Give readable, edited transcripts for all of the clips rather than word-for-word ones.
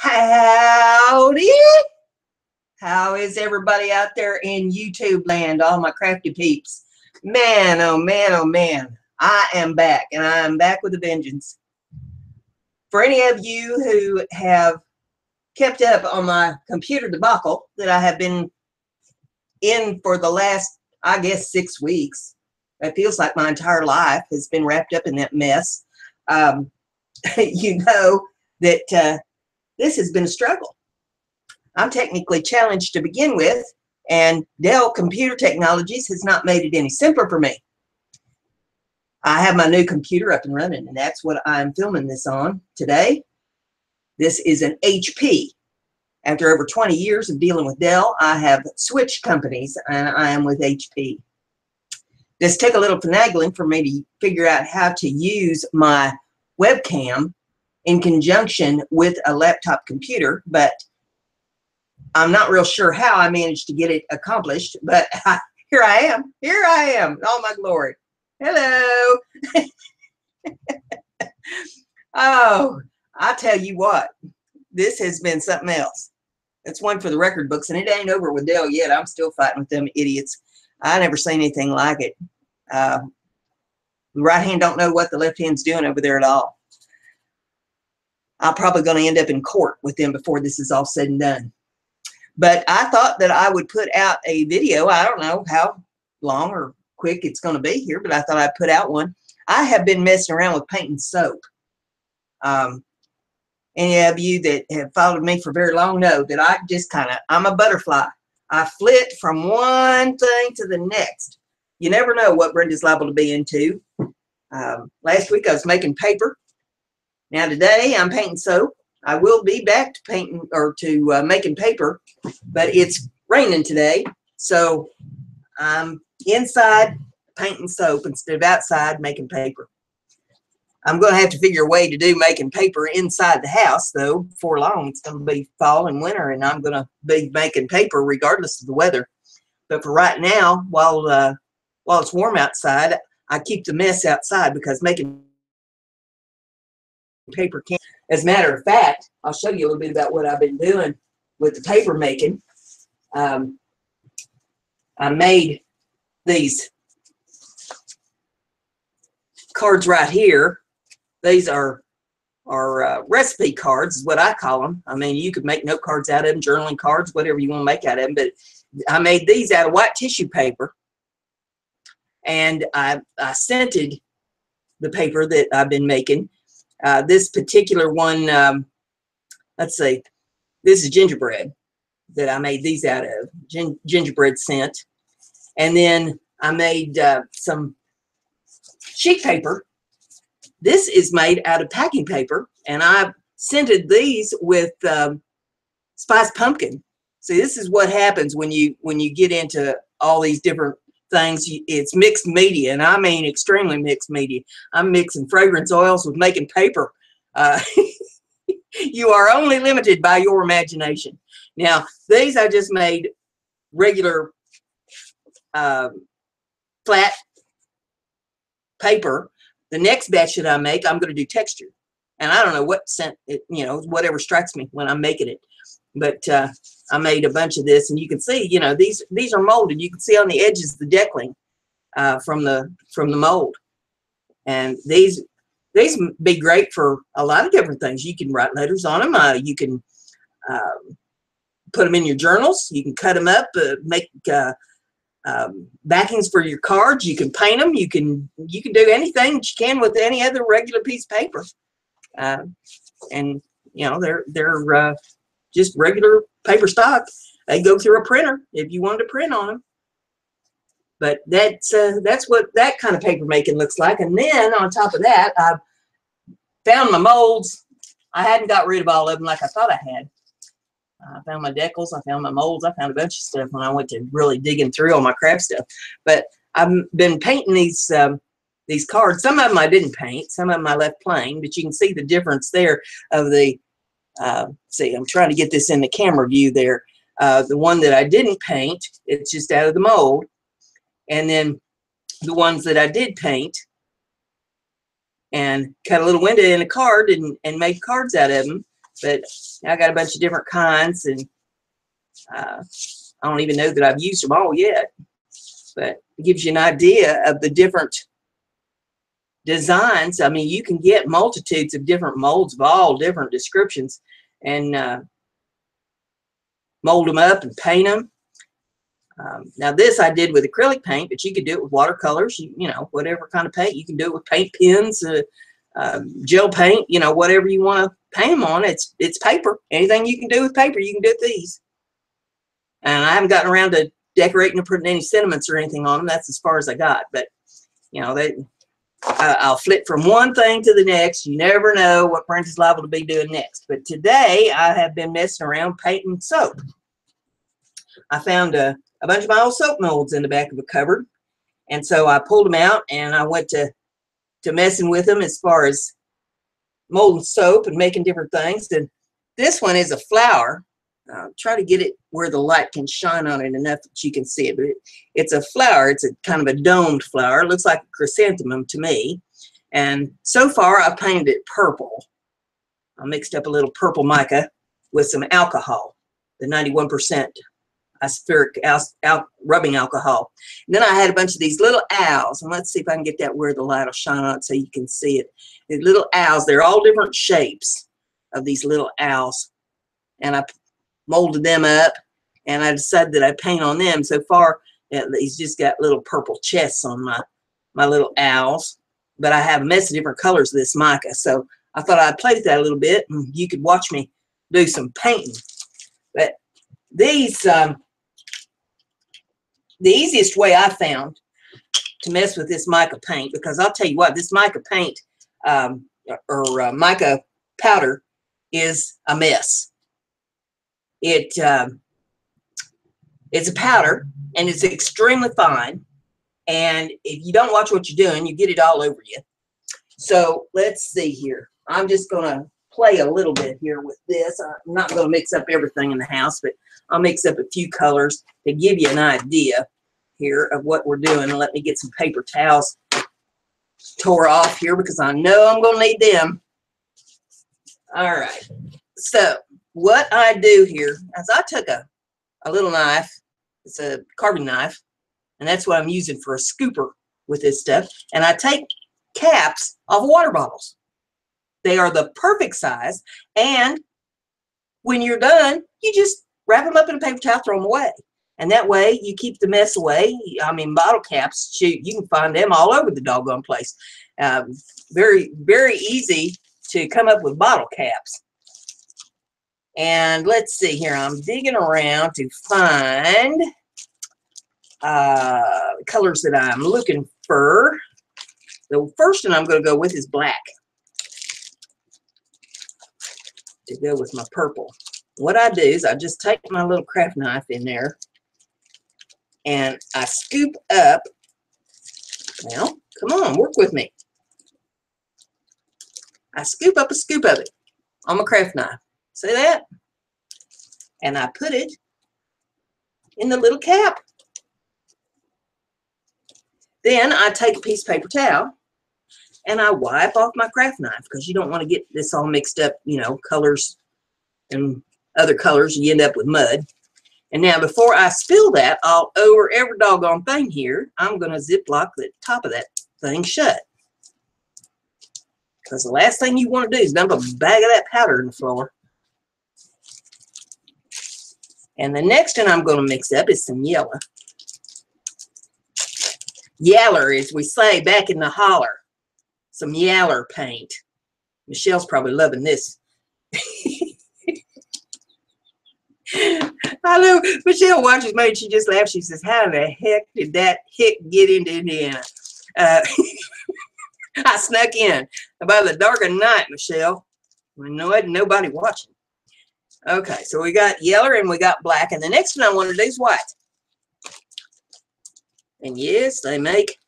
Howdy! How is everybody out there in YouTube land, all my crafty peeps? Man, oh man, oh man, I am back, and I am back with a vengeance. For any of you who have kept up on my computer debacle that I have been in for the last, I guess, 6 weeks, it feels like my entire life has been wrapped up in that mess. You know that this has been a struggle. I'm technically challenged to begin with, and Dell Computer Technologies has not made it any simpler for me. I have my new computer up and running, and that's what I'm filming this on today. This is an HP. After over 20 years of dealing with Dell, I have switched companies, and I am with HP. This took a little finagling for me to figure out how to use my webcam in conjunction with a laptop computer, but I'm not real sure how I managed to get it accomplished, but here I am. Here I am in all my glory. Hello. Oh, I tell you what, this has been something else. It's one for the record books, and it ain't over with Dell yet. I'm still fighting with them idiots. I never seen anything like it. The right hand don't know what the left hand's doing over there at all. I'm probably going to end up in court with them before this is all said and done. But I thought that I would put out a video. I don't know how long or quick it's going to be here, but I thought I'd put out one. I have been messing around with paint and soap. Any of you that have followed me for very long know that I just kind of, I'm a butterfly. I flit from one thing to the next. You never know what Brenda's liable to be into. Last week I was making paper. Now today I'm painting soap. I will be back to painting or to making paper, but it's raining today, so I'm inside painting soap instead of outside making paper. I'm going to have to figure a way to do making paper inside the house, though. Before long, it's going to be fall and winter, and I'm going to be making paper regardless of the weather. But for right now, while it's warm outside, I keep the mess outside because making paper can't. As a matter of fact, I'll show you a little bit about what I've been doing with the paper making. I made these cards right here. These are recipe cards, is what I call them. I mean, you could make note cards out of them, journaling cards, whatever you want to make out of them. But I made these out of white tissue paper, and I scented the paper that I've been making. This particular one, let's see, this is gingerbread that I made these out of, gingerbread scent. And then I made some sheet paper. This is made out of packing paper, and I scented these with spiced pumpkin. See, this is what happens when you get into all these different things. It's mixed media, and I mean extremely mixed media. I'm mixing fragrance oils with making paper. You are only limited by your imagination. Now, these I just made regular flat paper. The next batch that I make, I'm going to do texture, and I don't know what scent it, you know, whatever strikes me when I'm making it. But I made a bunch of this, and you can see, you know, these are molded. You can see on the edges the deckling from the mold, and these be great for a lot of different things. You can write letters on them. You can put them in your journals. You can cut them up, make backings for your cards. You can paint them. You can do anything that you can with any other regular piece of paper, and you know they're just regular paper stock. They go through a printer if you wanted to print on them. But that's what that kind of paper making looks like. And then on top of that, I found my molds. I hadn't got rid of all of them like I thought I had. I found my decals. I found my molds. I found a bunch of stuff when I went to really digging through all my craft stuff. But I've been painting these cards. Some of them I didn't paint. Some of them I left plain. But you can see the difference there of the see, I'm trying to get this in the camera view there. The one that I didn't paint, it's just out of the mold. And then the ones that I did paint and cut a little window in a card and made cards out of them. But I got a bunch of different kinds, and I don't even know that I've used them all yet. But it gives you an idea of the different designs. I mean, you can get multitudes of different molds of all different descriptions, and mold them up and paint them. Now this I did with acrylic paint, but you could do it with watercolors, you know, whatever kind of paint. You can do it with paint pens, gel paint, you know, whatever you want to paint them on. It's paper. Anything you can do with paper, you can do with these. And I haven't gotten around to decorating or putting any sentiments or anything on them. That's as far as I got. But, you know, I'll flip from one thing to the next. You never know what Brent is liable to be doing next. But today I have been messing around painting soap. I found a bunch of my old soap molds in the back of a cupboard, and so I pulled them out and I went to messing with them as far as molding soap and making different things. And this one is a flower. I'll try to get it where the light can shine on it enough that you can see it, but it's a flower. It's a kind of a domed flower. It looks like a chrysanthemum to me, and so far I've painted it purple. I mixed up a little purple mica with some alcohol, the 91% aspheric rubbing alcohol. And then I had a bunch of these little owls, and let's see if I can get that where the light will shine on it so you can see it. The little owls, they're all different shapes of these little owls, and I molded them up, and I decided that I'd paint on them. So far, he's just got little purple chests on my little owls, but I have a mess of different colors of this mica, so I thought I'd play with that a little bit, and you could watch me do some painting. But these, the easiest way I found to mess with this mica paint, because I'll tell you what, this mica paint mica powder is a mess. It's a powder, and it's extremely fine. And if you don't watch what you're doing, you get it all over you. So let's see here. I'm just going to play a little bit here with this. I'm not going to mix up everything in the house, but I'll mix up a few colors to give you an idea here of what we're doing. Let me get some paper towels tore off here because I know I'm going to need them. All right. So what I do here is I took a little knife. It's a carving knife, and that's what I'm using for a scooper with this stuff. And I take caps off water bottles. They are the perfect size, and when you're done, you just wrap them up in a paper towel, throw them away. And that way, you keep the mess away. I mean, bottle caps, shoot, you can find them all over the doggone place. Very, very easy to come up with bottle caps. And let's see here. I'm digging around to find colors that I'm looking for. The first one I'm going to go with is black, to go with my purple. What I do is I just take my little craft knife in there and I scoop up. Well, come on, work with me. I scoop up a scoop of it on my craft knife. See that? And I put it in the little cap. Then I take a piece of paper towel and I wipe off my craft knife, because you don't want to get this all mixed up, you know, colors and other colors, you end up with mud. And now before I spill that all over every doggone thing here, I'm going to Ziploc the top of that thing shut. Because the last thing you want to do is dump a bag of that powder in the floor. And the next one I'm going to mix up is some yellow. Yaller, as we say back in the holler. Some yaller paint. Michelle's probably loving this. I know Michelle watches me and she just laughs. She says, how the heck did that hick get into Indiana? I snuck in by the dark of night, Michelle. I know it, nobody watching. Okay, so we got yellow and we got black. And the next one I want to do is white. And yes, they make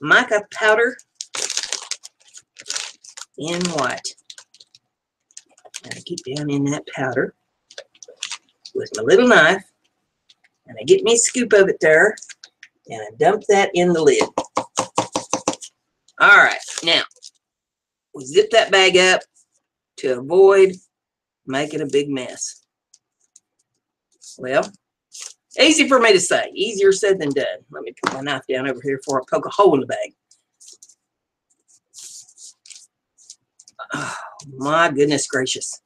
mica powder in white. And I get down in that powder with my little knife, and I get me a scoop of it there, and I dump that in the lid. All right, now we zip that bag up to avoid making a big mess. Well, easy for me to say. Easier said than done. Let me put my knife down over here before I poke a hole in the bag. Oh, my goodness gracious.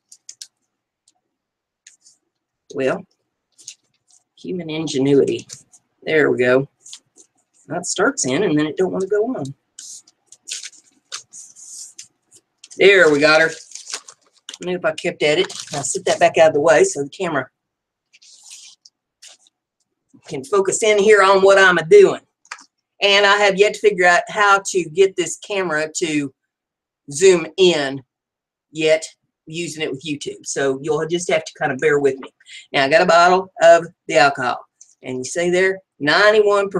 Well, human ingenuity. There we go. That starts in and then it don't want to go on. There, we got her. I knew if I kept at it. I'll sit that back out of the way so the camera can focus in here on what I'm doing. And I have yet to figure out how to get this camera to zoom in yet using it with YouTube. So you'll just have to kind of bear with me. Now, I got a bottle of the alcohol. And you see there, 91%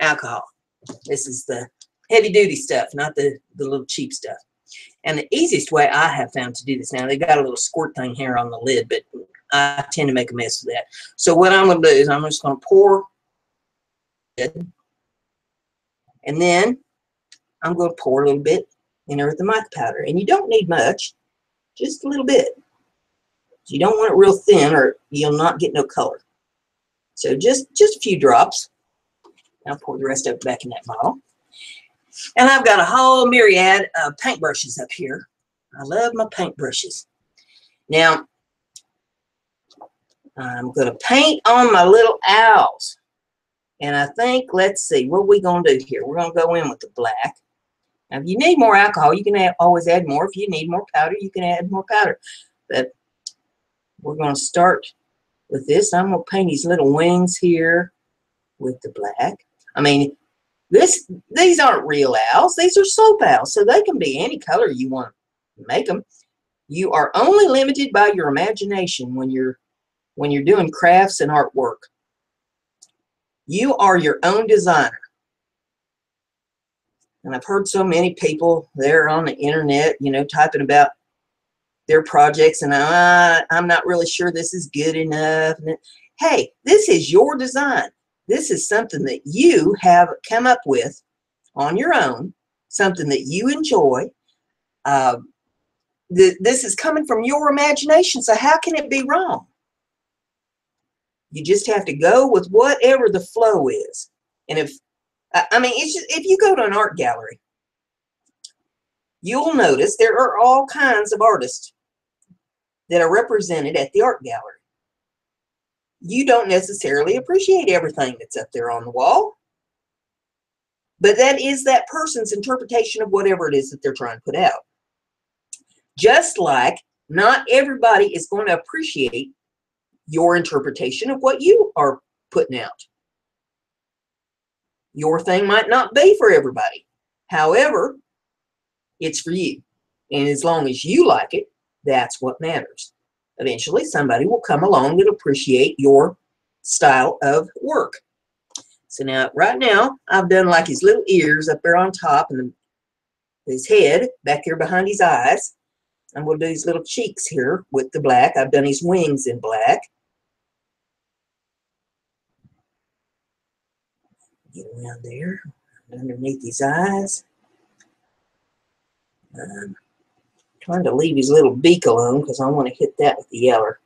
alcohol. This is the heavy-duty stuff, not the little cheap stuff. And the easiest way I have found to do this, now they've got a little squirt thing here on the lid, but I tend to make a mess with that. So what I'm going to do is I'm just going to pour it, and then I'm going to pour a little bit in there with the mica powder. And you don't need much, just a little bit. You don't want it real thin or you'll not get no color. So just a few drops. I'll pour the rest of it back in that bottle. And I've got a whole myriad of paintbrushes up here. I love my paintbrushes. Now, I'm going to paint on my little owls. And I think, let's see, what are we going to do here? We're going to go in with the black. Now, if you need more alcohol, you can always add more. If you need more powder, you can add more powder. But we're going to start with this. I'm going to paint these little wings here with the black. I mean, these aren't real owls. These are soap owls, so they can be any color you want to make them. You are only limited by your imagination when you're doing crafts and artwork. You are your own designer. And I've heard so many people there on the internet, you know, typing about their projects, and I'm not really sure this is good enough. Hey, this is your design. This is something that you have come up with on your own, something that you enjoy. This is coming from your imagination, so how can it be wrong? You just have to go with whatever the flow is. And if, I mean, it's just, if you go to an art gallery, you'll notice there are all kinds of artists that are represented at the art gallery. You don't necessarily appreciate everything that's up there on the wall, but that is that person's interpretation of whatever it is that they're trying to put out. Just like not everybody is going to appreciate your interpretation of what you are putting out. Your thing might not be for everybody. However, it's for you. And as long as you like it, that's what matters. Eventually, somebody will come along and appreciate your style of work. So now, right now, I've done like his little ears up there on top and his head back here behind his eyes. I'm going to do his little cheeks here with the black. I've done his wings in black. Get around there, underneath his eyes. Trying to leave his little beak alone because I want to hit that with the yeller.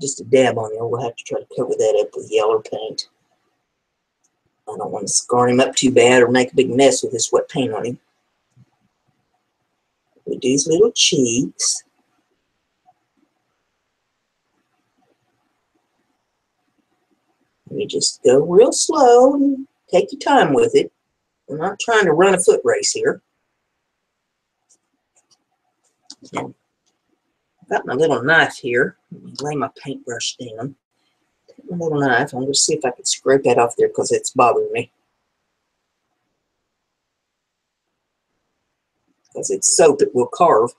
Just a dab on there. We'll have to try to cover that up with yeller paint. I don't want to scar him up too bad or make a big mess with this wet paint on him. We do his little cheeks. You just go real slow and take your time with it. I'm not trying to run a foot race here. I've got my little knife here. Let me lay my paintbrush down. Take my little knife. I'm going to see if I can scrape that off there because it's bothering me. Because it's soap, it will carve.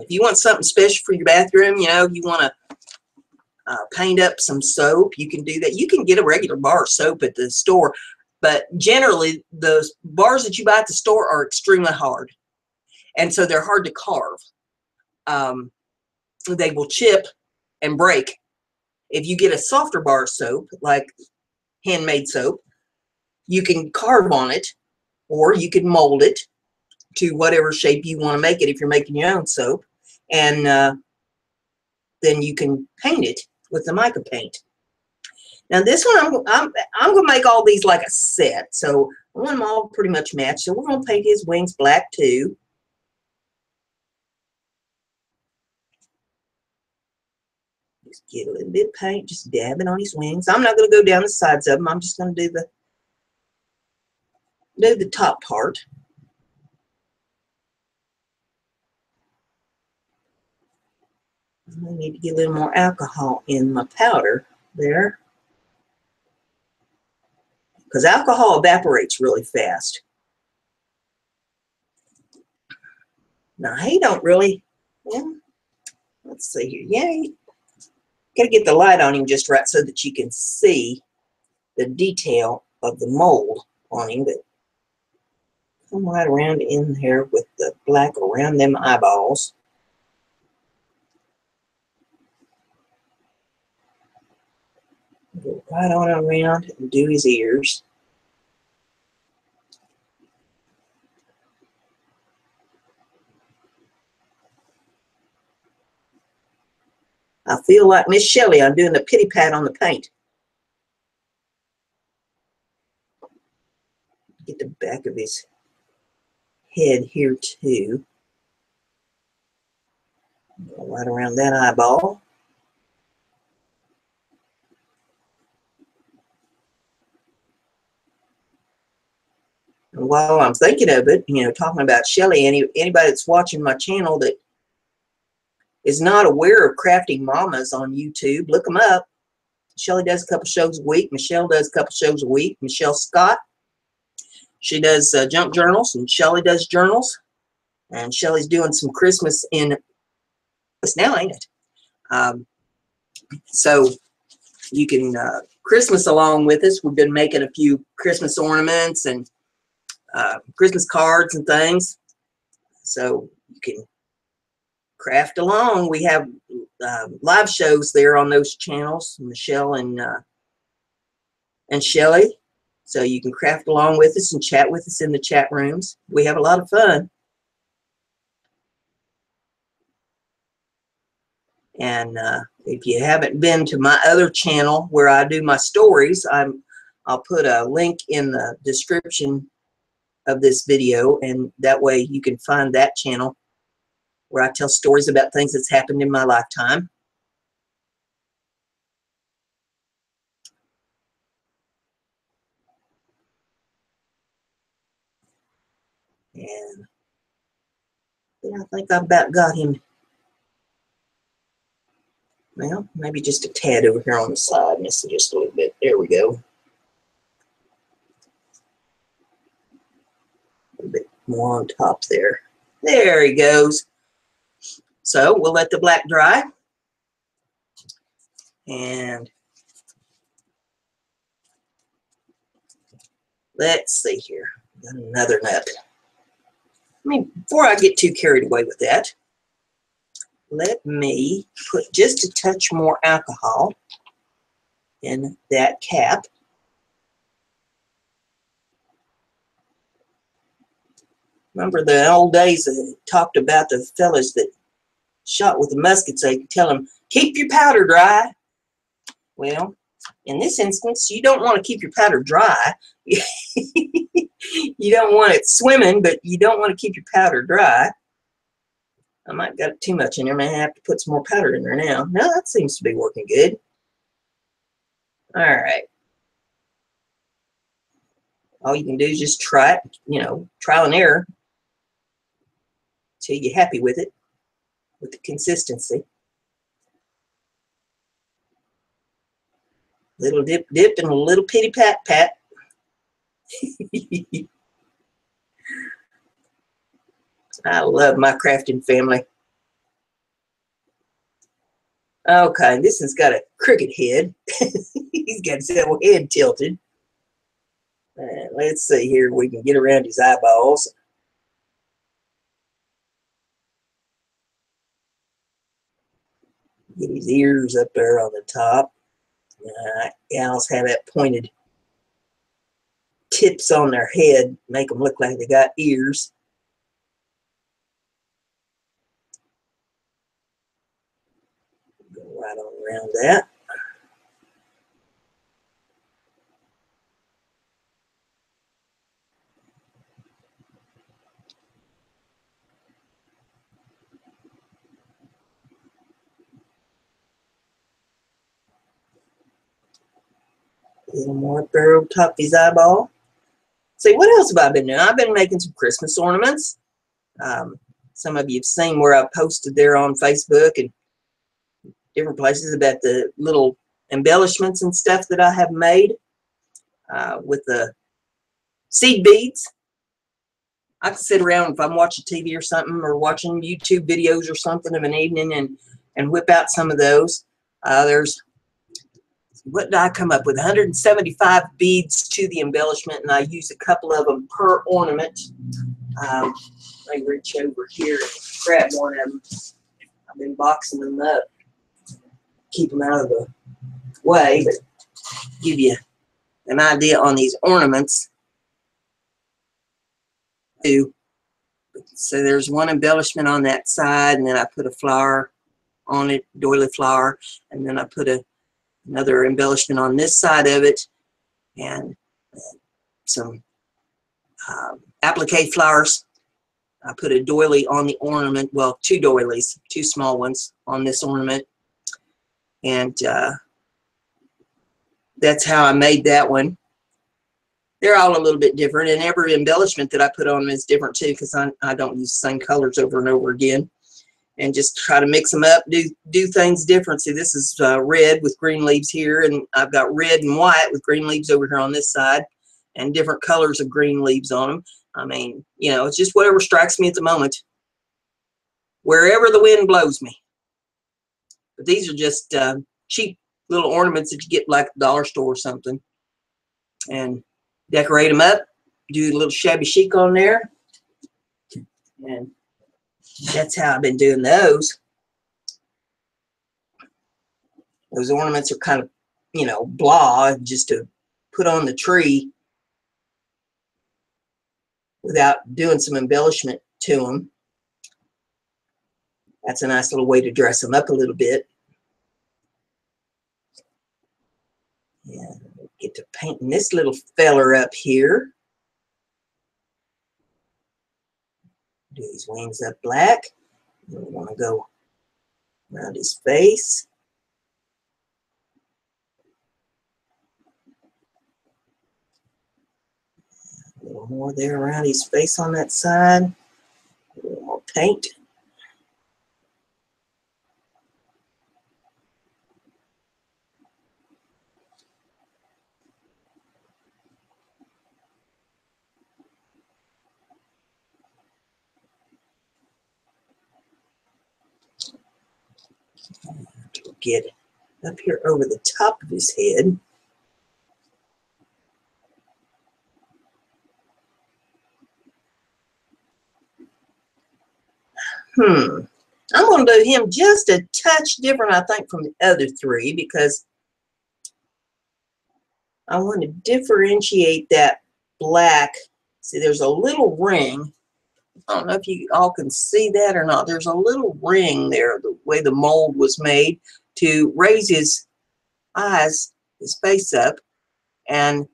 If you want something special for your bathroom, you know, if you want to paint up some soap, you can do that. You can get a regular bar of soap at the store, but generally the bars that you buy at the store are extremely hard. And so they're hard to carve. they will chip and break. If you get a softer bar of soap, like handmade soap, you can carve on it, or you can mold it to whatever shape you want to make it if you're making your own soap, and then you can paint it with the mica paint. Now this one, I'm going to make all these like a set, so I want them all pretty much matched. So we're going to paint his wings black too. Just get a little bit of paint, just dabbing on his wings. I'm not going to go down the sides of them. I'm just going to do the top part. I need to get a little more alcohol in my powder there, because alcohol evaporates really fast. Now he don't really, well, let's see here. Yay. Gotta get the light on him just right so that you can see the detail of the mold on him, but come right around in there with the black around them eyeballs. Go right on around and do his ears. I feel like Miss Shelly. I'm doing a pity pat on the paint. Get the back of his head here too. Go right around that eyeball. And while I'm thinking of it, you know, talking about Shelly, anybody that's watching my channel that is not aware of Crafting Mamas on YouTube, look them up. Shelly does a couple shows a week. Michelle does a couple shows a week. Michelle Scott, she does junk journals, and Shelly does journals. And Shelly's doing some Christmas in this now, ain't it? So you can Christmas along with us. We've been making a few Christmas ornaments and Christmas cards and things. So you can craft along. We have live shows there on those channels, Michelle and Shelly. So you can craft along with us and chat with us in the chat rooms. We have a lot of fun. And if you haven't been to my other channel where I do my stories, I'll put a link in the description of this video, and that way you can find that channel where I tell stories about things that's happened in my lifetime. And I think I've about got him. Well, maybe just a tad over here on the side, missing just a little bit. There we go. A little bit more on top there. There he goes. So we'll let the black dry, and let's see here. Got another nut. I mean, before I get too carried away with that, let me put just a touch more alcohol in that cap. Remember the old days that talked about the fellas that shot with the muskets, they tell them, keep your powder dry. Well, in this instance, you don't want to keep your powder dry. You don't want it swimming, but you don't want to keep your powder dry. I might got too much in there. I may have to put some more powder in there now. No, that seems to be working good. All right. All you can do is just try it, you know, trial and error till you're happy with it, with the consistency. Little dip, dip, and a little pity pat, pat. I love my crafting family. Okay, this one's got a crooked head. He's got his little head tilted. And let's see here, we can get around his eyeballs. get his ears up there on the top. I also have that pointed tips on their head, make them look like they got ears. Go right on around that. A little more up there on top of his eyeball. See, what else have I been doing? I've been making some Christmas ornaments. Some of you have seen where I posted there on Facebook and different places about the little embellishments and stuff that I have made with the seed beads. I can sit around if I'm watching TV or something, or watching YouTube videos or something of an evening, and whip out some of those. There's, what did I come up with? 175 beads to the embellishment, and I use a couple of them per ornament. Let me reach over here and grab one of them. I've been boxing them up, keep them out of the way, but give you an idea on these ornaments. So there's one embellishment on that side, and then I put a flower on it, doily flower, and then I put another embellishment on this side of it, and some applique flowers. I put a doily on the ornament, well, two doilies, two small ones on this ornament, and that's how I made that one. They're all a little bit different, and every embellishment that I put on them is different too, because I don't use the same colors over and over again. And just try to mix them up, do things different. See, this is red with green leaves here, and I've got red and white with green leaves over here on this side, and different colors of green leaves on them. I mean, you know, it's just whatever strikes me at the moment, wherever the wind blows me. But these are just cheap little ornaments that you get like at the dollar store or something, and decorate them up, do a little shabby chic on there, and that's how I've been doing those. Those ornaments are kind of, you know, blah, just to put on the tree without doing some embellishment to them. That's a nice little way to dress them up a little bit. Yeah, get to painting this little feller up here. Do his wings up black. We want to go around his face. A little more there around his face on that side. A little more paint. Get up here over the top of his head. I'm going to do him just a touch different, I think, from the other three, because I want to differentiate that black. See, there's a little ring. I don't know if you all can see that or not. There's a little ring there, the way the mold was made, to raise his eyes, his face up. And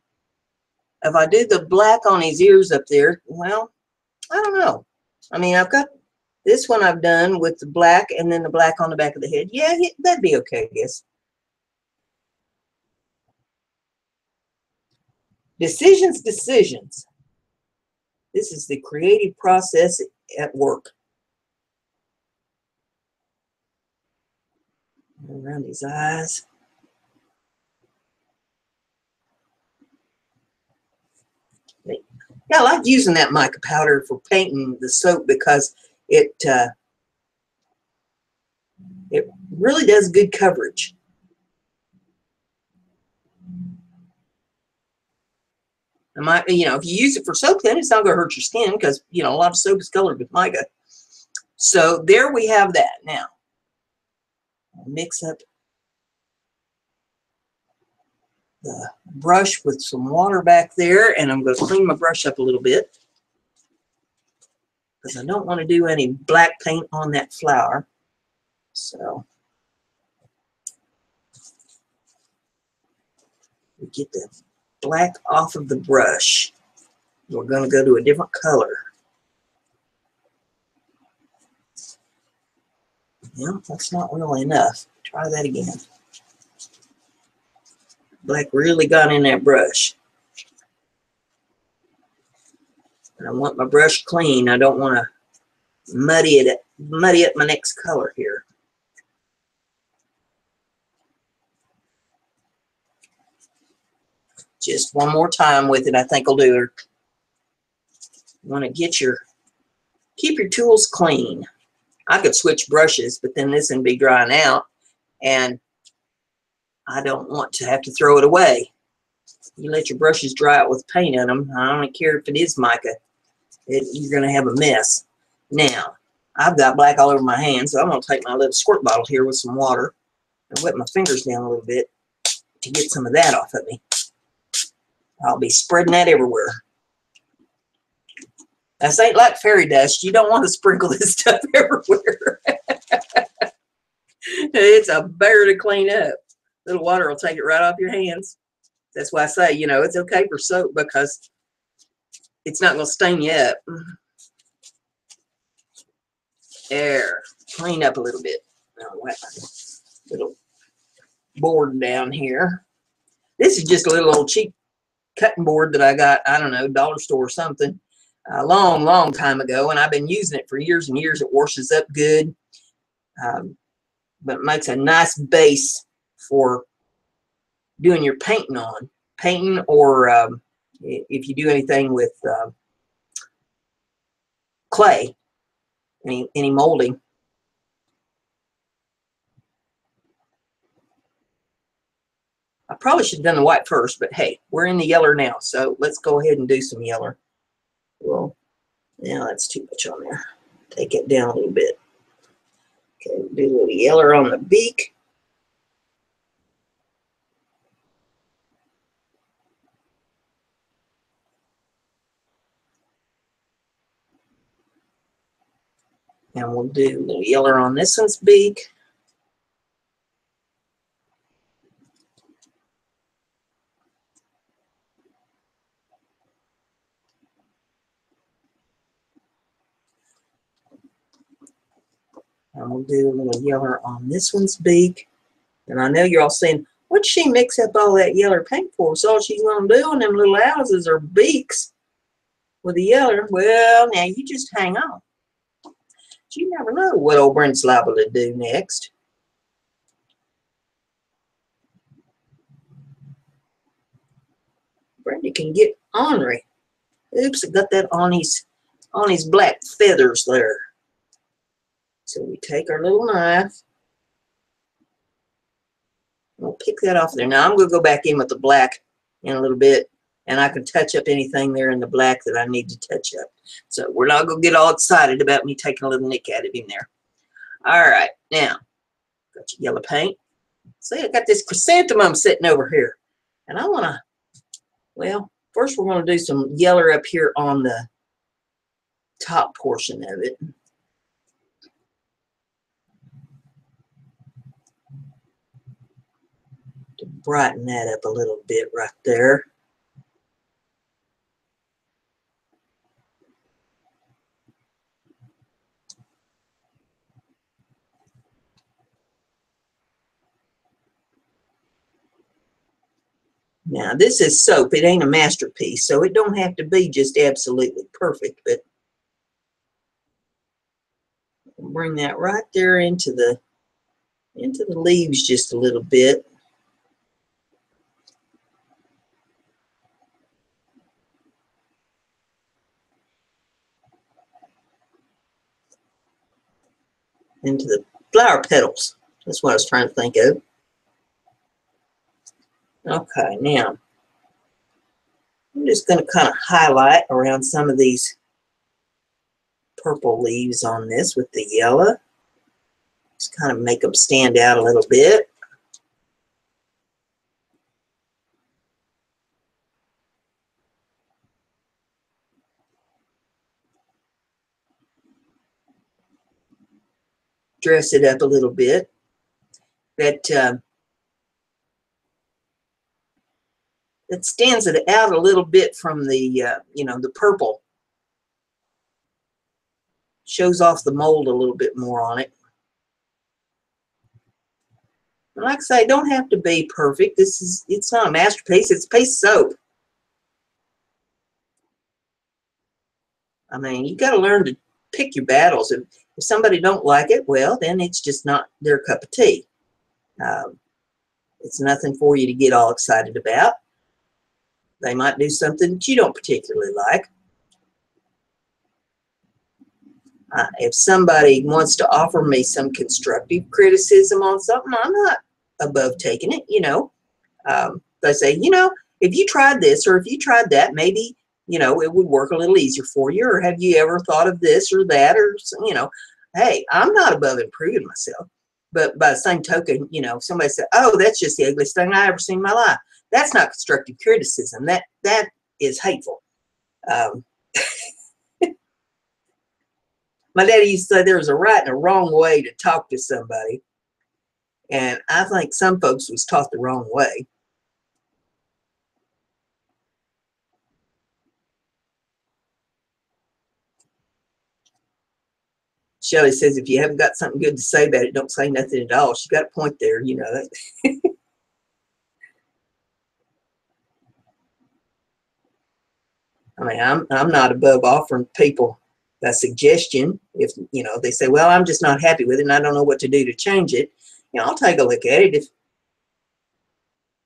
if I do the black on his ears up there, well, I don't know. I mean, I've got this one I've done with the black and then the black on the back of the head. Yeah, that'd be okay, I guess. Decisions, decisions. This is the creative process at work. Around his eyes. Yeah, I like using that mica powder for painting the soap, because it really does good coverage. I might, you know, if you use it for soap, then it's not going to hurt your skin, because, you know, a lot of soap is colored with mica. So there we have that now. mix up the brush with some water back there, and I'm going to clean my brush up a little bit because I don't want to do any black paint on that flower. So we get the black off of the brush. We're going to go to a different color. Yeah, that's not really enough. Try that again. Black really got in that brush. And I want my brush clean. I don't want to muddy up my next color here. Just one more time with it, I think will do it. You want to get your, keep your tools clean. I could switch brushes, but then this would be drying out, and I don't want to have to throw it away. You let your brushes dry out with paint on them. I don't care if it is mica. You're going to have a mess. Now, I've got black all over my hands, so I'm going to take my little squirt bottle here with some water and wet my fingers down a little bit to get some of that off of me. I'll be spreading that everywhere. This ain't like fairy dust. You don't want to sprinkle this stuff everywhere. It's a bear to clean up. A little water will take it right off your hands. That's why I say, you know, it's okay for soap because it's not going to stain you up. There. Clean up a little bit. I'll wet my little board down here. This is just a little old cheap cutting board that I got, I don't know, dollar store or something a long, long time ago, and I've been using it for years and years. It washes up good, but it makes a nice base for doing your painting on. Painting or if you do anything with clay, any molding. I probably should have done the white first, but hey, we're in the yeller now, so let's go ahead and do some yeller. Well, now that's too much on there. Take it down a little bit. Okay, do a little yeller on the beak. And we'll do a little yeller on this one's beak. And we'll do a little yeller on this one's beak. And I know you're all saying, what'd she mix up all that yeller paint for? It's all she's going to do on them little houses or beaks with the yeller. Well, now you just hang on. You never know what old Brent's liable to do next. Brandy can get ornery. Oops, I got that on his black feathers there. So we take our little knife. We'll pick that off there. Now I'm going to go back in with the black in a little bit, and I can touch up anything there in the black that I need to touch up. So we're not going to get all excited about me taking a little nick at it in there. All right, now, got your yellow paint. See, I got this chrysanthemum sitting over here. And I want to, well, first we're going to do some yeller up here on the top portion of it. To brighten that up a little bit right there. Now, this is soap. It ain't a masterpiece, so it don't have to be just absolutely perfect, but bring that right there into the leaves just a little bit. Into the flower petals. That's what I was trying to think of. Okay, now, I'm just going to kind of highlight around some of these purple leaves on this with the yellow. Just kind of make them stand out a little bit. Dress it up a little bit. That stands it out a little bit from the, you know, the purple. Shows off the mold a little bit more on it. But like I say, don't have to be perfect. This is, it's not a masterpiece, it's paste soap. I mean, you got to learn to pick your battles. If somebody don't like it, well, then it's just not their cup of tea. It's nothing for you to get all excited about. They might do something that you don't particularly like. If somebody wants to offer me some constructive criticism on something, I'm not above taking it, you know. They say, you know, if you tried this or if you tried that, maybe, you know, it would work a little easier for you, or have you ever thought of this or that, or, you know, hey, I'm not above improving myself. But by the same token, you know, somebody said, oh, that's just the ugliest thing I ever seen in my life. That's not constructive criticism. That is hateful. My daddy used to say there was a right and a wrong way to talk to somebody. And I think some folks was taught the wrong way. Shelly says, if you haven't got something good to say about it, don't say nothing at all. She's got a point there, you know. I mean, I'm not above offering people a suggestion. If, you know, they say, well, I'm just not happy with it and I don't know what to do to change it, you know, I'll take a look at it. If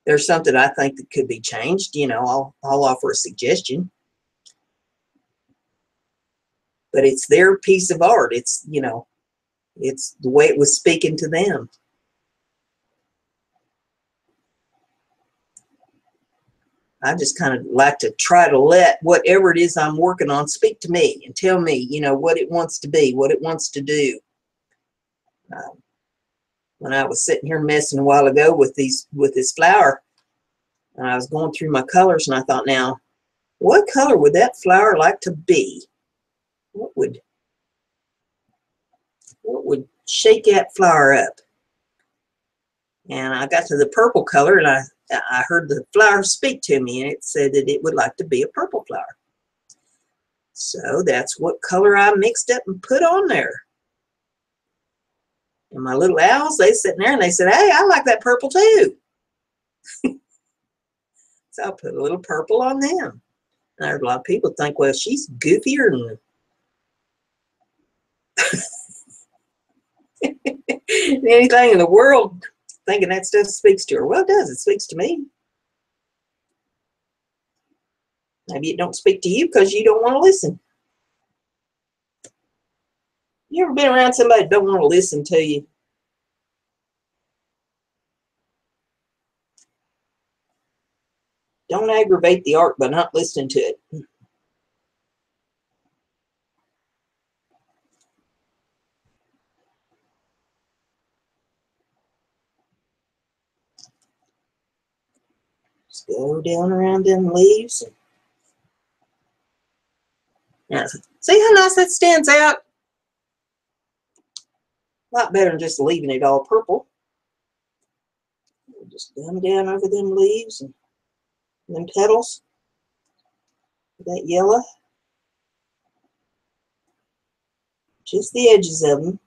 there's something I think that could be changed, you know, I'll offer a suggestion. But it's their piece of art. It's, you know, it's the way it was speaking to them. I just kind of like to try to let whatever it is I'm working on speak to me and tell me, you know, what it wants to be, what it wants to do. When I was sitting here messing a while ago with this flower, and I was going through my colors, and I thought, now, what color would that flower like to be? What would shake that flower up? And I got to the purple color, and I heard the flower speak to me, and it said that it would like to be a purple flower. So that's what color I mixed up and put on there. And my little owls, they sitting there, and they said, hey, I like that purple too. So I put a little purple on them. And I heard a lot of people think, well, she's goofier than anything in the world, thinking that stuff speaks to her. Well, it does. It speaks to me. Maybe it don't speak to you because you don't want to listen. You ever been around somebody that don't want to listen to you? Don't aggravate the art by not listening to it. Go down around them leaves. Now, see how nice that stands out? A lot better than just leaving it all purple. Just come down over them leaves and them petals. That yellow. Just the edges of them.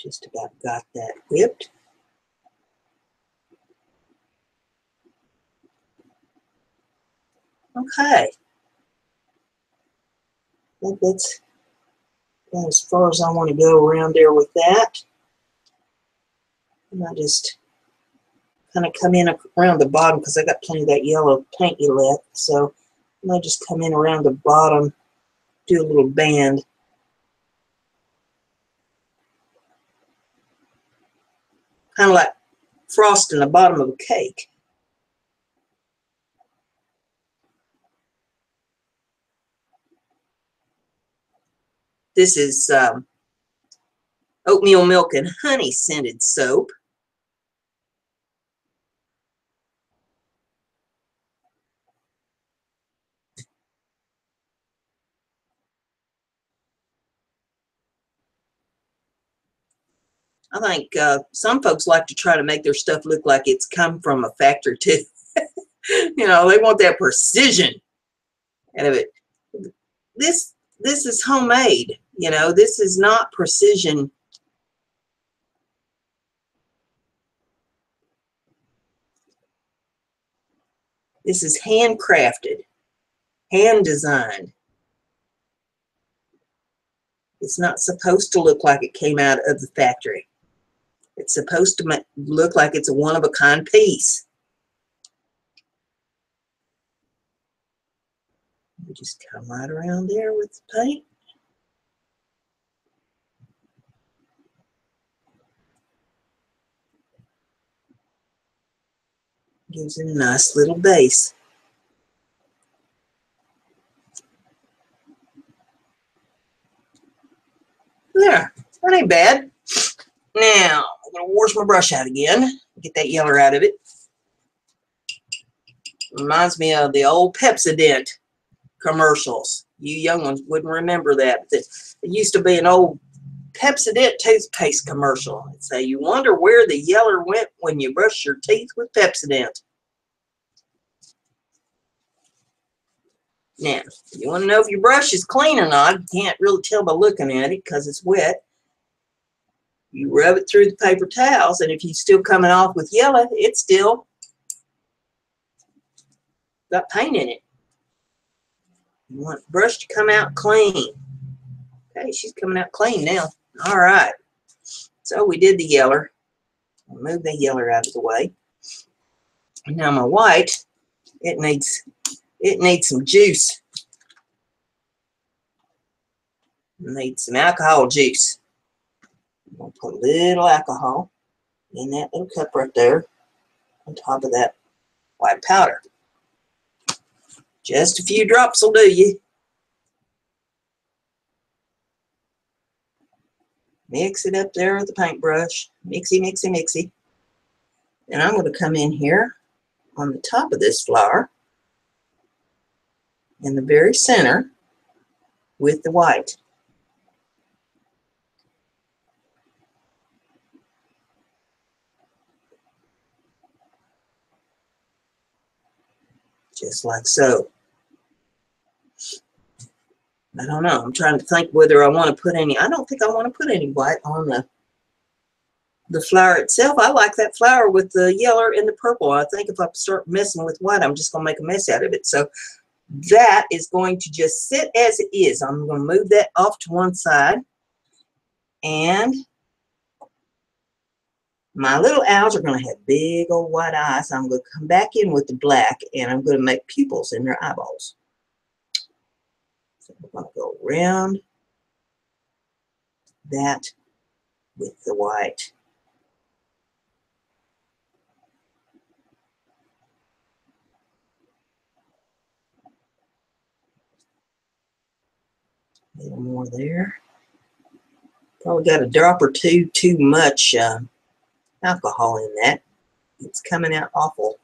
Just about got that whipped. Okay. I think that's as far as I want to go around there with that. And I just kind of come in around the bottom because I got plenty of that yellow paint left. So And I just come in around the bottom, do a little band. Kind of like frosting the bottom of a cake. This is oatmeal milk and honey scented soap. I think some folks like to try to make their stuff look like it's come from a factory too. You know, they want that precision out of it. This is homemade, you know, this is not precision. This is handcrafted, hand designed. It's not supposed to look like it came out of the factory. It's supposed to look like it's a one-of-a-kind piece. We just come right around there with the paint. Gives it a nice little base. There, that ain't bad. Now, I'm going to wash my brush out again, get that yeller out of it. Reminds me of the old Pepsodent commercials. You young ones wouldn't remember that, but it used to be an old Pepsodent toothpaste commercial. It'd say, you wonder where the yeller went when you brush your teeth with Pepsodent. Now, you want to know if your brush is clean or not. You can't really tell by looking at it because it's wet. You rub it through the paper towels, and if you're still coming off with yellow, it's still got paint in it. You want the brush to come out clean. Okay, she's coming out clean now. All right. So we did the yeller. I'll move the yeller out of the way. Now my white, it needs some juice. It needs some alcohol juice. I'm going to put a little alcohol in that little cup right there on top of that white powder. Just a few drops will do you. Mix it up there with the paintbrush. Mixy, mixy, mixy. And I'm going to come in here on the top of this flower in the very center with the white. Just like so. I don't know. I'm trying to think whether I want to put any. I don't think I want to put any white on the flower itself. I like that flower with the yellow and the purple. I think if I start messing with white, I'm just going to make a mess out of it. So that is going to just sit as it is. I'm going to move that off to one side. And my little owls are going to have big old white eyes. I'm going to come back in with the black, and I'm going to make pupils in their eyeballs. So I'm going to go around that with the white. A little more there. Probably got a drop or two too much alcohol in that. It's coming out awful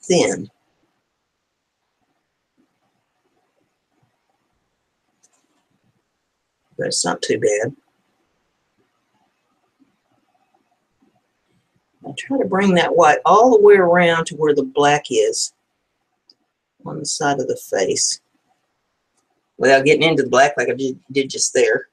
thin. But it's not too bad. I try to bring that white all the way around to where the black is on the side of the face. Without getting into the black like I did just there.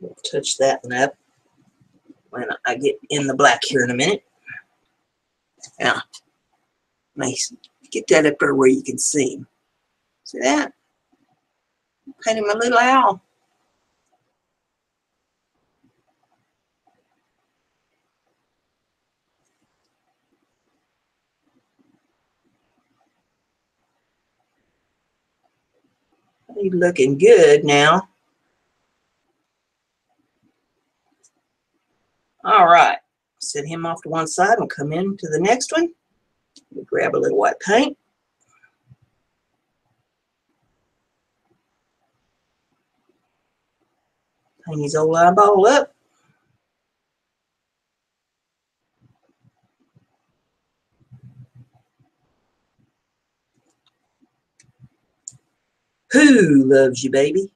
We'll touch that one up when I get in the black here in a minute. Now, nice. Get that up there where you can see him. See that? Painting my little owl. You're looking good now. All right, set him off to one side and come in to the next one. Grab a little white paint. Hang his old eyeball up. Who loves you, baby?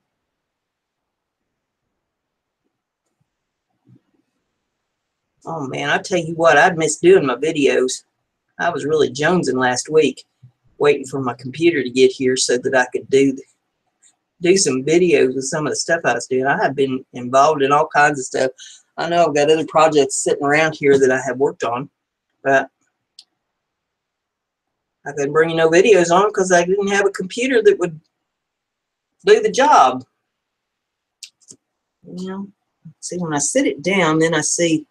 Oh man, I tell you what, I'd miss doing my videos. I was really jonesing last week, waiting for my computer to get here so that I could do some videos with some of the stuff I was doing. I have been involved in all kinds of stuff. I know I've got other projects sitting around here that I have worked on, but I couldn't bring no videos on because I didn't have a computer that would do the job. You know, see, when I sit it down, then I see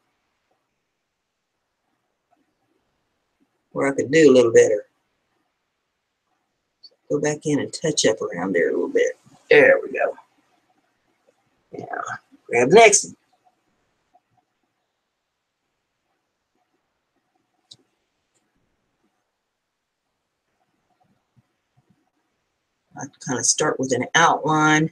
where I could do a little better. Go back in and touch up around there a little bit. There we go. Now, grab the next one. I kind of start with an outline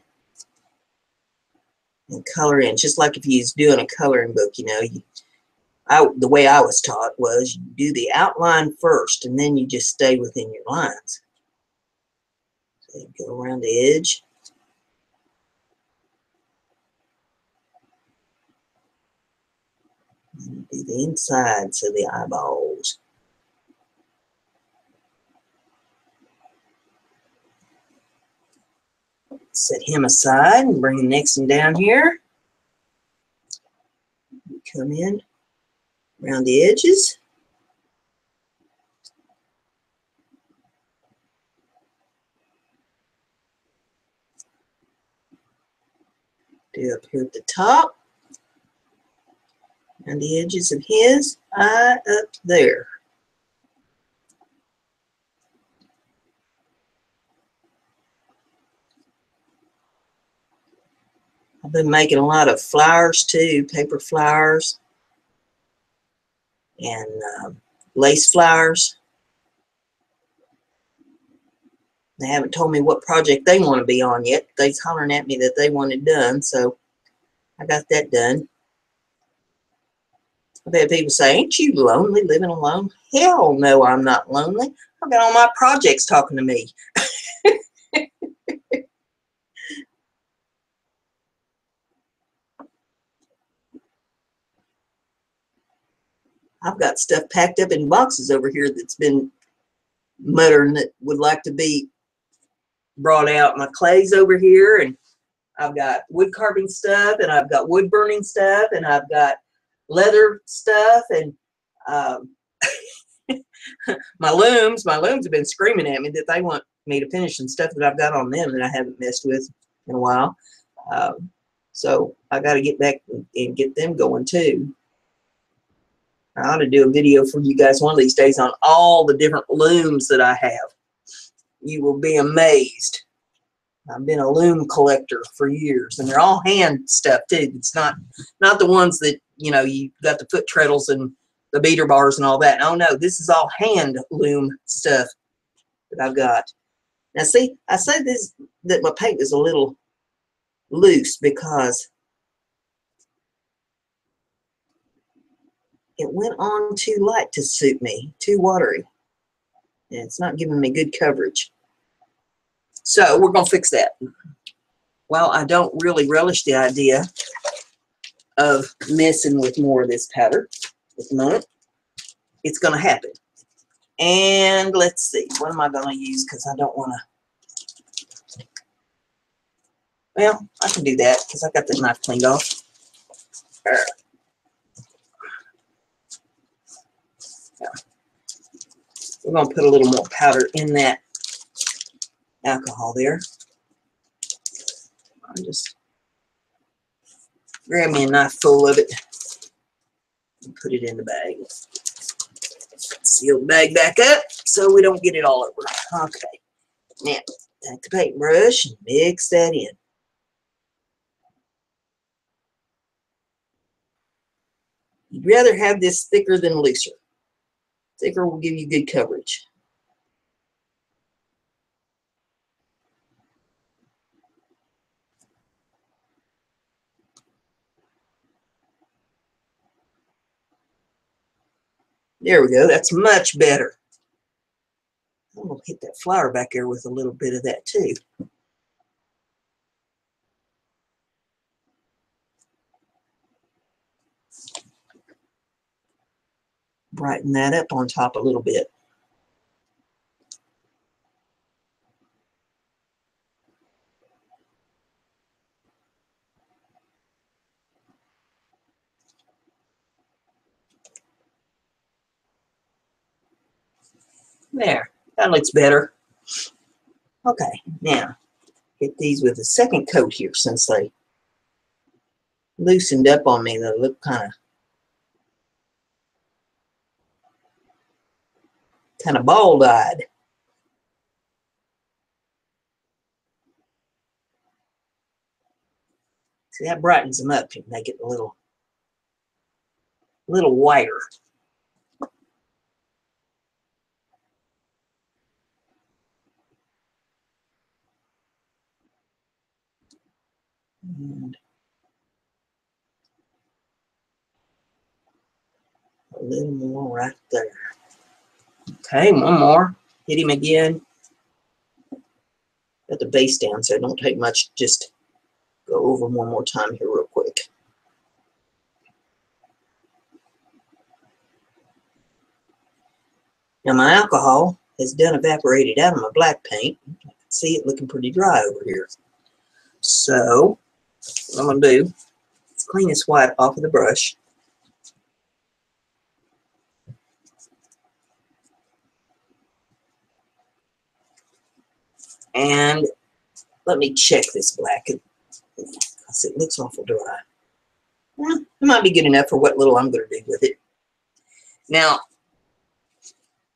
and color in, just like if you was doing a coloring book, you know. The way I was taught was you do the outline first, and then you just stay within your lines. So you go around the edge. And do the inside, so the eyeballs. Set him aside and bring the next one down here. Come in around the edges. Do up here at the top. And the edges of his eye up there. I've been making a lot of flowers too, paper flowers and lace flowers. They haven't told me what project they want to be on yet. They're hollering at me that they want it done, so I got that done. I bet people say, ain't you lonely living alone? Hell no, I'm not lonely. I've got all my projects talking to me. I've got stuff packed up in boxes over here that's been muttering that would like to be brought out. My clay's over here, and I've got wood carving stuff, and I've got wood burning stuff, and I've got leather stuff, and my looms have been screaming at me that they want me to finish some stuff that I've got on them that I haven't messed with in a while. So I got to get back and get them going too. I ought to do a video for you guys one of these days on all the different looms that I have. You will be amazed. I've been a loom collector for years, and they're all hand stuff too. It's not the ones that, you know, you got the foot treadles and the beater bars and all that. Oh no, this is all hand loom stuff that I've got. Now see, I say this, that my paint is a little loose because it went on too light to suit me, too watery. And it's not giving me good coverage. So we're going to fix that. Well, I don't really relish the idea of messing with more of this powder at the moment. It's going to happen. And let's see, what am I going to use? Because I don't want to. Well, I can do that because I got the knife cleaned off. All right. We're going to put a little more powder in that alcohol there. I'll just grab me a knife full of it and put it in the bag. Seal the bag back up so we don't get it all over. Okay. Now, Take the paintbrush and mix that in. You'd rather have this thicker than looser. Thicker will give you good coverage. There we go. That's much better. I'm going to hit that flower back there with a little bit of that too. Brighten that up on top a little bit. There, that looks better. Okay, now hit these with a second coat here since they loosened up on me. They look kind of bald-eyed. See, that brightens them up and make it a little whiter. And a little more right there. Okay, one more. Hit him again. Got the base down, so it don't take much. Just go over one more time here real quick. Now my alcohol has done evaporated out of my black paint. I can see it looking pretty dry over here. So what I'm going to do is clean this white off of the brush. And let me check this black because it looks awful dry. Well, it might be good enough for what little I'm going to do with it. Now,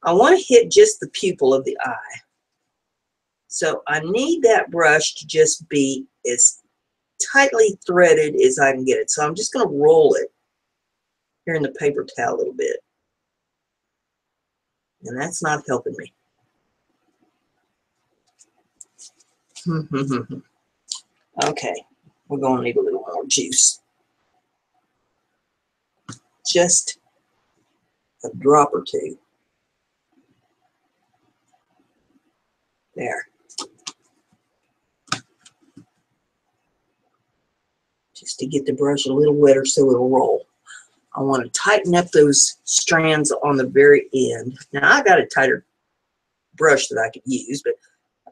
I want to hit just the pupil of the eye. So I need that brush to just be as tightly threaded as I can get it. So I'm just going to roll it here in the paper towel a little bit. And that's not helping me. Okay, we're going to need a little more juice. Just a drop or two. There. Just to get the brush a little wetter so it'll roll. I want to tighten up those strands on the very end. Now, I got a tighter brush that I could use, but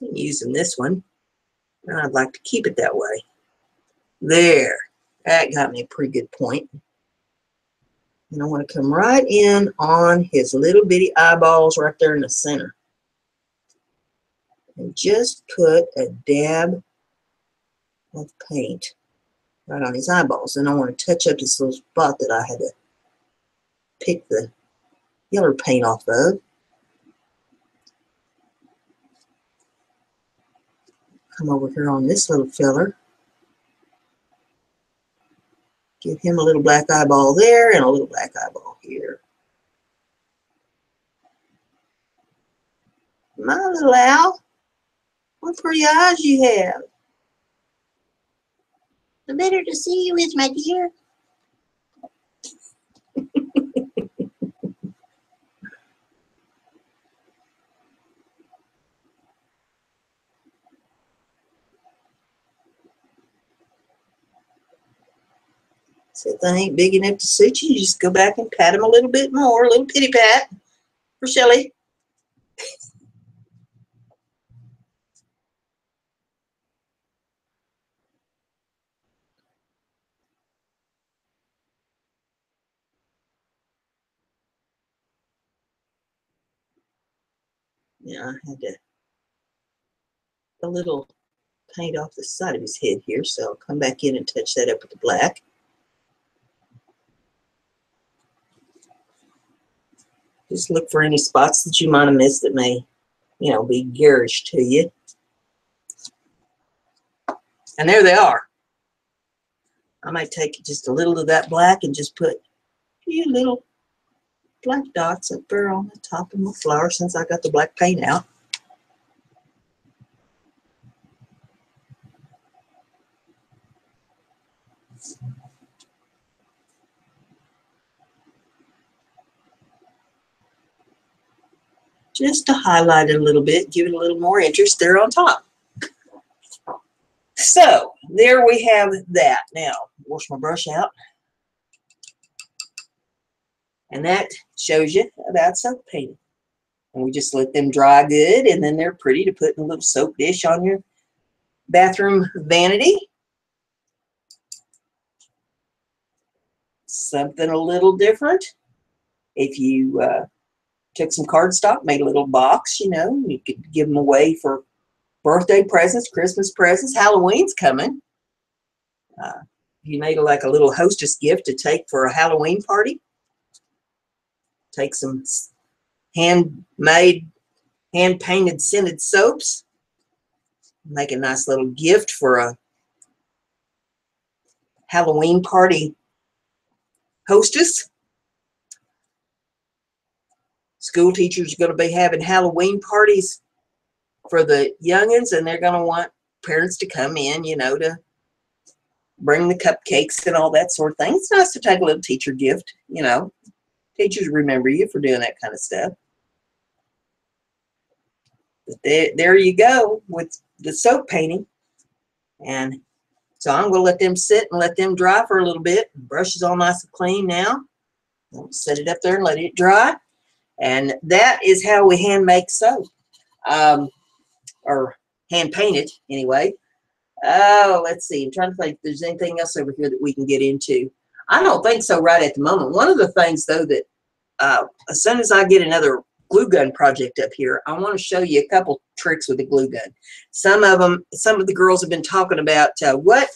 I'm using this one. And I'd like to keep it that way. There. That got me a pretty good point. And I want to come right in on his little bitty eyeballs right there in the center. And just put a dab of paint right on his eyeballs. And I want to touch up this little spot that I had to pick the yellow paint off of. Come over here on this little feller. Give him a little black eyeball there and a little black eyeball here. My little owl, what pretty eyes you have. The better to see you is, my dear. So if they ain't big enough to suit you, you just go back and pat them a little bit more, a little pity pat for Shelly. Yeah, I had a little paint off the side of his head here, so I'll come back in and touch that up with the black. Just look for any spots that you might have missed that may, you know, be garish to you. And there they are. I might take just a little of that black and just put a few little black dots up there on the top of my flower since I got the black paint out. Just to highlight it a little bit, give it a little more interest there on top. So there we have that. Now, wash my brush out. And that shows you about soap painting. And we just let them dry good, and then they're pretty to put in a little soap dish on your bathroom vanity. Something a little different. If you took some cardstock, made a little box, you know, you could give them away for birthday presents, Christmas presents, Halloween's coming. You made like a little hostess gift to take for a Halloween party. Take some handmade, hand-painted scented soaps. Make a nice little gift for a Halloween party hostess. School teachers are going to be having Halloween parties for the youngins, and they're going to want parents to come in, you know, to bring the cupcakes and all that sort of thing. It's nice to take a little teacher gift, you know. Teachers remember you for doing that kind of stuff. But there you go with the soap painting. And so I'm going to let them sit and let them dry for a little bit. The brush is all nice and clean now. I'll set it up there and let it dry. And that is how we hand make soap, or hand paint it anyway. Oh, let's see. I'm trying to think if there's anything else over here that we can get into. I don't think so right at the moment. One of the things, though, that as soon as I get another glue gun project up here, I want to show you a couple tricks with the glue gun. Some of the girls have been talking about what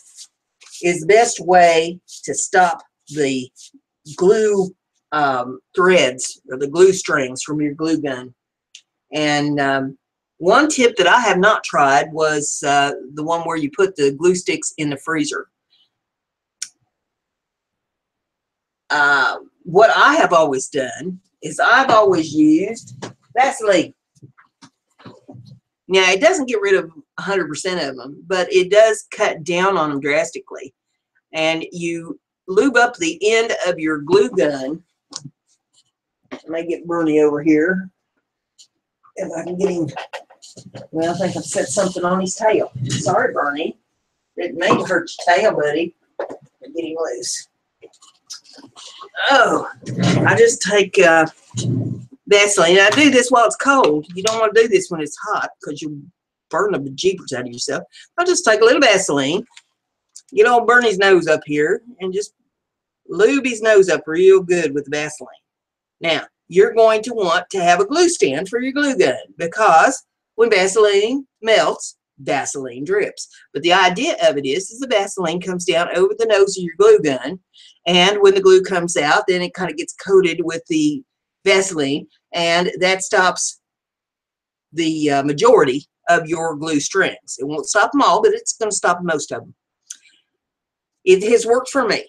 is the best way to stop the glue threads or the glue strings from your glue gun. And one tip that I have not tried was the one where you put the glue sticks in the freezer. What I have always done is I've always used Vaseline. Now, it doesn't get rid of 100% of them, but it does cut down on them drastically. And you lube up the end of your glue gun. Let me get Bernie over here. If I can get him. Well, I think I've set something on his tail. Sorry, Bernie. Didn't mean to hurt your tail, buddy. I'm getting loose. Oh, I just take Vaseline. I do this while it's cold. You don't want to do this when it's hot because you burn the bejeebers out of yourself. I'll just take a little Vaseline, get old Bernie's nose up here, and just lube his nose up real good with Vaseline. Now, you're going to want to have a glue stand for your glue gun because when Vaseline melts, Vaseline drips. But the idea of it is the Vaseline comes down over the nose of your glue gun, and when the glue comes out, then it kind of gets coated with the Vaseline, and that stops the majority of your glue strings. It won't stop them all, but it's going to stop most of them. It has worked for me.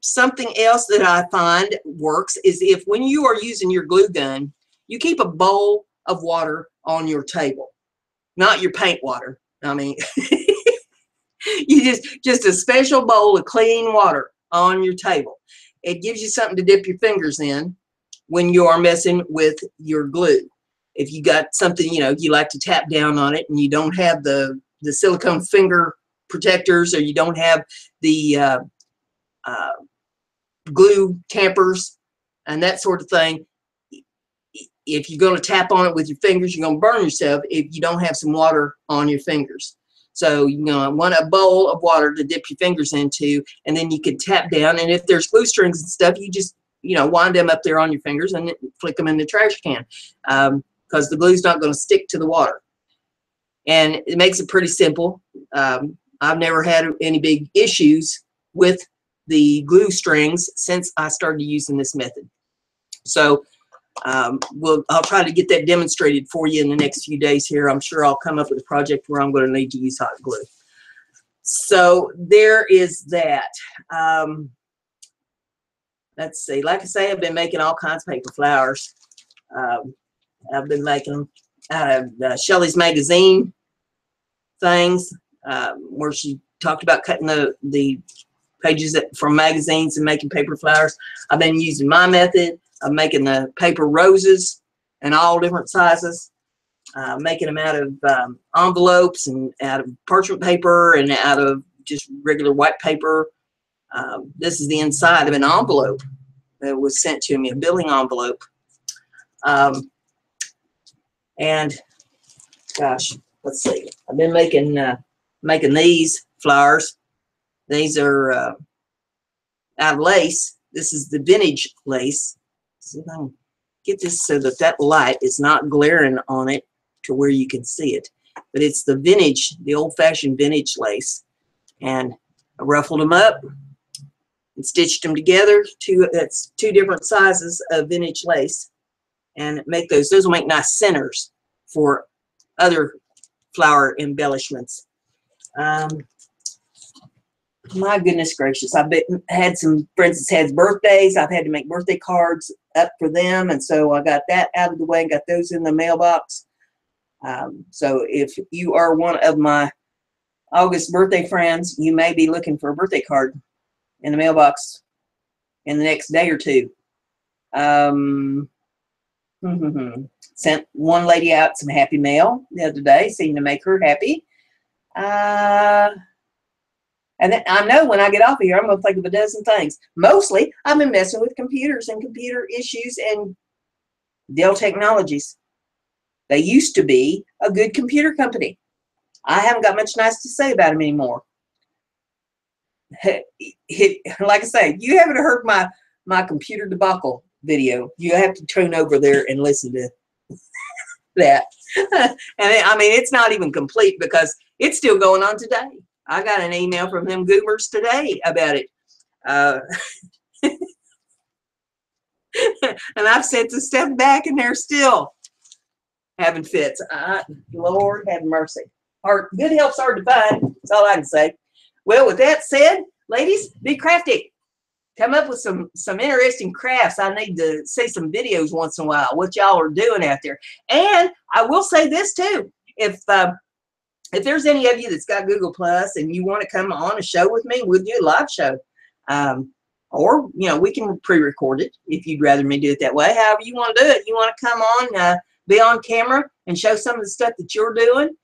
Something else that I find works is if when you are using your glue gun, you keep a bowl of water on your table, not your paint water. I mean, you just a special bowl of clean water on your table. It gives you something to dip your fingers in when you are messing with your glue. If you got something, you know, you like to tap down on it and you don't have the silicone finger protectors, or you don't have the glue tampers and that sort of thing. If you're going to tap on it with your fingers, you're going to burn yourself if you don't have some water on your fingers. So you're going to want a bowl of water to dip your fingers into, and then you can tap down. And if there's glue strings and stuff, you just, you know, wind them up there on your fingers and flick them in the trash can because the glue's not going to stick to the water. And it makes it pretty simple. I've never had any big issues with the glue strings since I started using this method. So I'll try to get that demonstrated for you in the next few days here. I'm sure I'll come up with a project where I'm going to need to use hot glue. So there is that. Let's see. Like I say, I've been making all kinds of paper flowers. I've been making them out of Shelly's magazine things, where she talked about cutting the pages from magazines and making paper flowers. I've been using my method of making the paper roses in all different sizes, making them out of envelopes and out of parchment paper and out of just regular white paper. This is the inside of an envelope that was sent to me, a billing envelope. And gosh, let's see. I've been making making these flowers. These are out of lace. This is the vintage lace. Let's see if I can get this so that that light is not glaring on it to where you can see it. But it's the vintage, the old-fashioned vintage lace. And I ruffled them up and stitched them together. That's two different sizes of vintage lace. And make those will make nice centers for other flower embellishments. My goodness gracious, I've had some friends that's had birthdays. I've had to make birthday cards up for them, and so I got that out of the way and got those in the mailbox. So if you are one of my August birthday friends, you may be looking for a birthday card in the mailbox in the next day or two. Sent one lady out some happy mail the other day, seemed to make her happy. And then I know when I get off of here, I'm going to think of a dozen things. Mostly, I've been messing with computers and computer issues and Dell Technologies. They used to be a good computer company. I haven't got much nice to say about them anymore. Like I say, you haven't heard my computer debacle video. You have to turn over there and listen to that. And I mean, it's not even complete because it's still going on today. I got an email from them goobers today about it. And I've sent the stuff back and they're still having fits. Lord have mercy. Good help's hard to find. That's all I can say. Well, with that said, ladies, be crafty. Come up with some interesting crafts. I need to see some videos once in a while, what y'all are doing out there. And I will say this too. If there's any of you that's got Google Plus and you want to come on a show with me, we'll do a live show. Or, you know, we can pre-record it if you'd rather me do it that way. However you want to do it. You want to come on, be on camera and show some of the stuff that you're doing.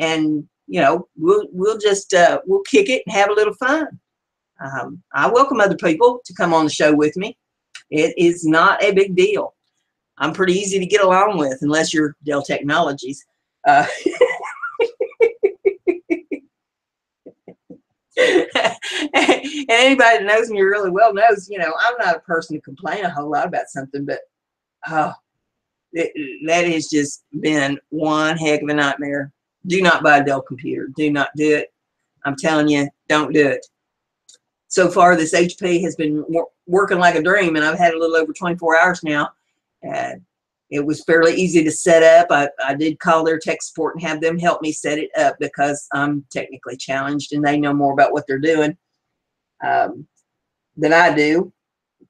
And, you know, we'll just, we'll kick it and have a little fun. I welcome other people to come on the show with me. It is not a big deal. I'm pretty easy to get along with unless you're Dell Technologies. And anybody that knows me really well knows, you know, I'm not a person to complain a whole lot about something, but that has just been one heck of a nightmare. Do not buy a Dell computer. Do not do it. I'm telling you, don't do it. So far, this HP has been working like a dream, and I've had a little over 24 hours now. It was fairly easy to set up. I did call their tech support and have them help me set it up because I'm technically challenged and they know more about what they're doing than I do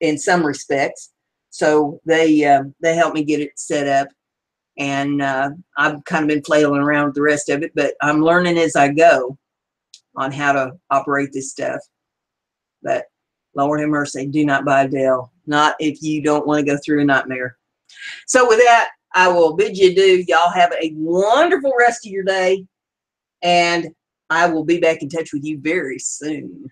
in some respects. So they helped me get it set up, and I've kind of been flailing around with the rest of it, but I'm learning as I go on how to operate this stuff. But Lord have mercy, do not buy a Dell. Not if you don't want to go through a nightmare. So with that, I will bid you adieu. Y'all have a wonderful rest of your day, and I will be back in touch with you very soon.